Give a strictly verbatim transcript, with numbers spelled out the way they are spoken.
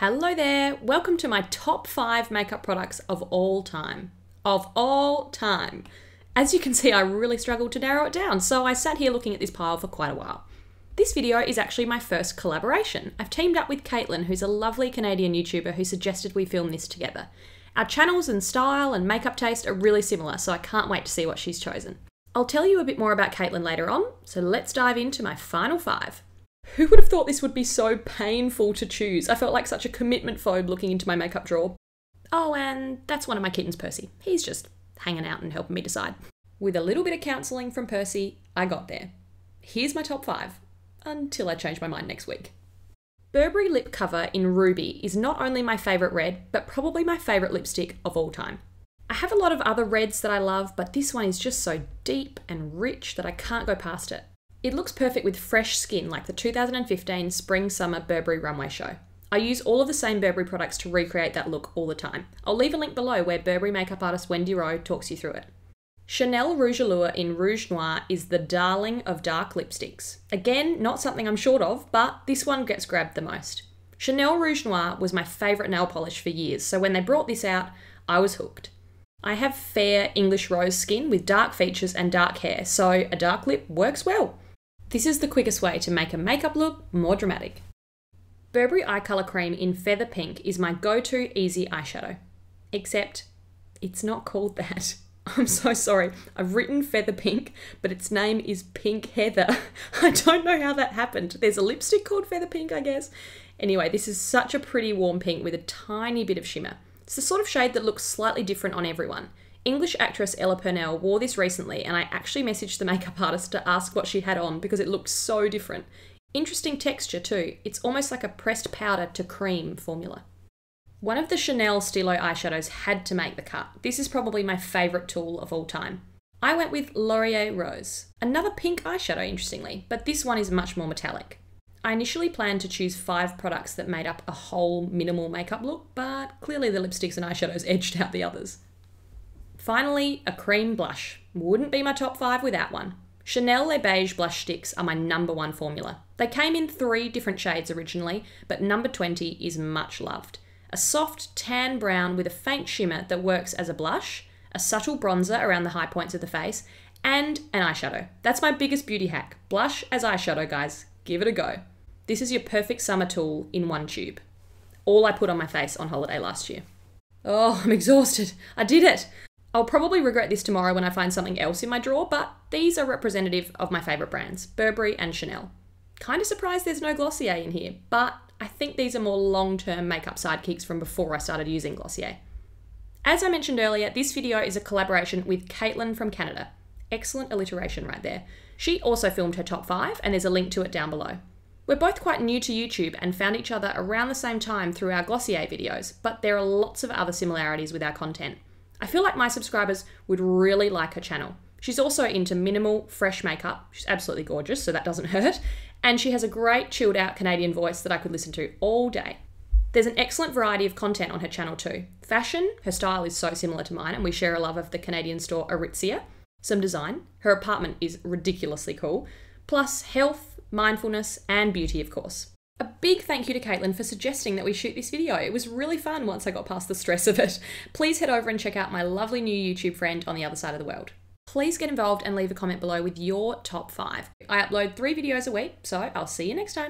Hello there, welcome to my top five makeup products of all time. Of all time. As you can see, I really struggled to narrow it down, so I sat here looking at this pile for quite a while. This video is actually my first collaboration. I've teamed up with Caitlin, who's a lovely Canadian YouTuber who suggested we film this together. Our channels and style and makeup taste are really similar, so I can't wait to see what she's chosen. I'll tell you a bit more about Caitlin later on, so let's dive into my final five. Who would have thought this would be so painful to choose? I felt like such a commitment phobe looking into my makeup drawer. Oh, and that's one of my kittens, Percy. He's just hanging out and helping me decide. With a little bit of counselling from Percy, I got there. Here's my top five, until I change my mind next week. Burberry Lip Cover in Ruby is not only my favourite red, but probably my favourite lipstick of all time. I have a lot of other reds that I love, but this one is just so deep and rich that I can't go past it. It looks perfect with fresh skin, like the two thousand fifteen Spring-Summer Burberry Runway Show. I use all of the same Burberry products to recreate that look all the time. I'll leave a link below where Burberry makeup artist Wendy Rowe talks you through it. Chanel Rouge Allure in Rouge Noir is the darling of dark lipsticks. Again, not something I'm short of, but this one gets grabbed the most. Chanel Rouge Noir was my favourite nail polish for years, so when they brought this out, I was hooked. I have fair English rose skin with dark features and dark hair, so a dark lip works well. This is the quickest way to make a makeup look more dramatic. Burberry Eye Colour Cream in Feather Pink is my go-to easy eyeshadow. Except, it's not called that. I'm so sorry. I've written Feather Pink, but its name is Pink Heather. I don't know how that happened. There's a lipstick called Feather Pink, I guess. Anyway, this is such a pretty warm pink with a tiny bit of shimmer. It's the sort of shade that looks slightly different on everyone. English actress Ella Purnell wore this recently, and I actually messaged the makeup artist to ask what she had on because it looked so different. Interesting texture too. It's almost like a pressed powder to cream formula. One of the Chanel Stilo eyeshadows had to make the cut. This is probably my favourite tool of all time. I went with Laurier Rose. Another pink eyeshadow, interestingly, but this one is much more metallic. I initially planned to choose five products that made up a whole minimal makeup look, but clearly the lipsticks and eyeshadows edged out the others. Finally, a cream blush. Wouldn't be my top five without one. Chanel Les Beige blush sticks are my number one formula. They came in three different shades originally, but number twenty is much loved. A soft tan brown with a faint shimmer that works as a blush, a subtle bronzer around the high points of the face, and an eyeshadow. That's my biggest beauty hack. Blush as eyeshadow, guys. Give it a go. This is your perfect summer tool in one tube. All I put on my face on holiday last year. Oh, I'm exhausted. I did it. I'll probably regret this tomorrow when I find something else in my drawer, but these are representative of my favourite brands, Burberry and Chanel. Kind of surprised there's no Glossier in here, but I think these are more long-term makeup sidekicks from before I started using Glossier. As I mentioned earlier, this video is a collaboration with Caitlin from Canada. Excellent alliteration right there. She also filmed her top five, and there's a link to it down below. We're both quite new to YouTube and found each other around the same time through our Glossier videos, but there are lots of other similarities with our content. I feel like my subscribers would really like her channel. She's also into minimal, fresh makeup. She's absolutely gorgeous, so that doesn't hurt. And she has a great, chilled out Canadian voice that I could listen to all day. There's an excellent variety of content on her channel too. Fashion, her style is so similar to mine, and we share a love of the Canadian store Aritzia. Some design, her apartment is ridiculously cool. Plus health, mindfulness, and beauty, of course. A big thank you to Caitlin for suggesting that we shoot this video. It was really fun once I got past the stress of it. Please head over and check out my lovely new YouTube friend on the other side of the world. Please get involved and leave a comment below with your top five. I upload three videos a week, so I'll see you next time.